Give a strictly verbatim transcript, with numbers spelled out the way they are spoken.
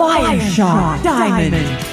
Fire Shot Diamond.